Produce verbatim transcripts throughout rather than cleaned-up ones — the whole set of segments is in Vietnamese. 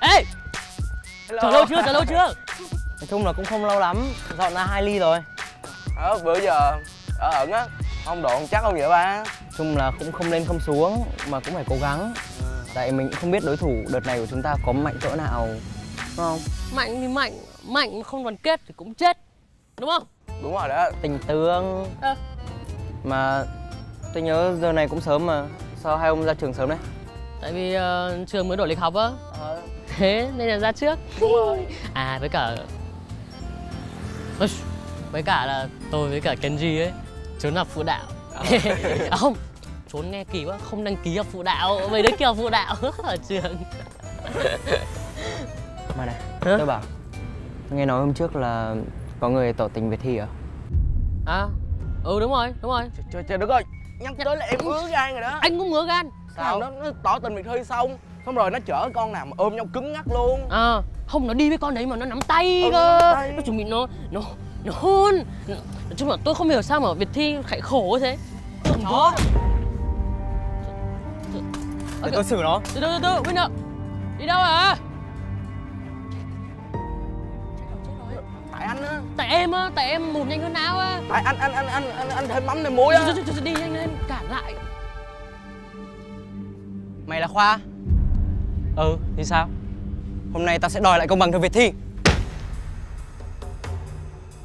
Ê! Chờ lâu chưa? Chờ lâu chưa? Nói chung là cũng không lâu lắm, dọn ra hai ly rồi. Ờ, bữa giờ ở ẩn á, không độn chắc không vậy ba? Chung là cũng không lên không xuống, mà cũng phải cố gắng. Ừ. Tại mình cũng không biết đối thủ đợt này của chúng ta có mạnh cỡ nào, đúng không? Mạnh thì mạnh, mạnh mà không đoàn kết thì cũng chết, đúng không? Đúng rồi đó. Tình tương. À. Mà tôi nhớ giờ này cũng sớm mà, sao hai ông ra trường sớm đấy? Tại vì uh, trường mới đổi lịch học á. À. Thế nên là ra trước. Đúng rồi. À với cả với cả là tôi với cả Kenji ấy trốn học phụ đạo. À, không, trốn nghe kỳ quá, không đăng ký học phụ đạo, mấy đứa kia học phụ đạo ở trường. Mà này, hả? Tôi bảo nghe nói hôm trước là có người tỏ tình Việt Thi à? À, ừ đúng rồi, đúng rồi. Trời trời đất ơi, nhắc tới là em ngứa gan rồi đó. Anh cũng ngứa gan. Sao? Nó, nó tỏ tình Việt Thi xong, xong rồi nó chở con nào mà ôm nhau cứng ngắc luôn. À, không, nó đi với con đấy mà nó nắm tay ừ, cơ. Nó, nắm tay. Nó chuẩn bị nó, nó, nó hôn. Nói chung là tôi không hiểu sao mà Việt Thi khải khổ thế. Không có. Để tôi xử nó. Từ từ từ từ, Winner. Đi đâu hả? Tại anh á. Tại em á, tại em mồm nhanh hơn áo á. Tại anh, anh, anh, anh, anh, anh thêm mắm thêm muối á. Đi nhanh lên, cản lại. Mày là Khoa? Ừ, thì sao? Hôm nay tao sẽ đòi lại công bằng cho Việt Thi.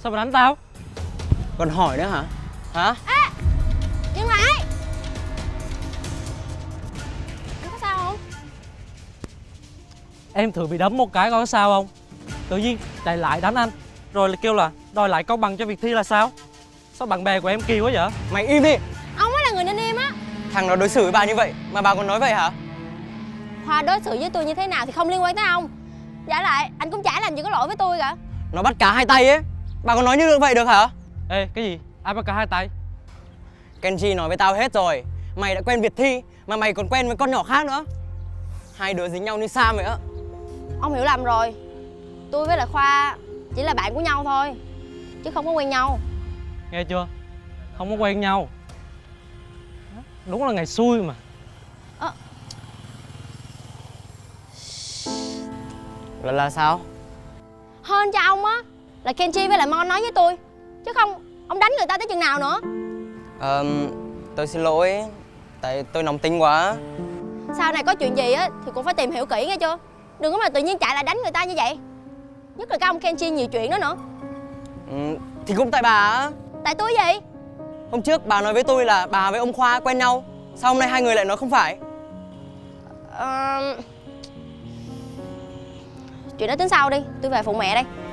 Sao mà đánh tao? Còn hỏi nữa hả? Hả? Ê! Nhưng mà ấy! Anh có sao không? Em thử bị đấm một cái có sao không? Tự nhiên lại lại đánh anh. Rồi kêu là đòi lại công bằng cho Việt Thi là sao? Sao bạn bè của em kỳ quá vậy? Mày im đi! Ông ấy là người nên im á! Thằng nó đối xử với bà như vậy mà bà còn nói vậy hả? Khoa đối xử với tôi như thế nào thì không liên quan tới ông. Giả lại, anh cũng chả làm gì có lỗi với tôi cả. Nó bắt cá hai tay ấy. Bà còn nói như vậy được hả? Ê, cái gì? Ai bắt cả hai tay? Kenji nói với tao hết rồi. Mày đã quen Việt Thi, mà mày còn quen với con nhỏ khác nữa. Hai đứa dính nhau như Sam vậy á. Ông hiểu lầm rồi. Tôi với lại Khoa chỉ là bạn của nhau thôi, chứ không có quen nhau. Nghe chưa? Không có quen nhau. Đúng là ngày xui mà. À. Là, là sao? Hơn cho ông á, là Kenji với lại Mon nói với tôi. Chứ không, ông đánh người ta tới chừng nào nữa? Ờ, um, tôi xin lỗi. Tại tôi nóng tính quá. Sau này có chuyện gì á thì cũng phải tìm hiểu kỹ nghe chưa? Đừng có mà tự nhiên chạy lại đánh người ta như vậy. Nhất là các ông Kenji nhiều chuyện đó nữa. um, Thì cũng tại bà á. Tại tôi gì? Hôm trước bà nói với tôi là bà với ông Khoa quen nhau. Sao hôm nay hai người lại nói không phải? um... Chuyện đó tính sau đi, tôi về phụ mẹ đây.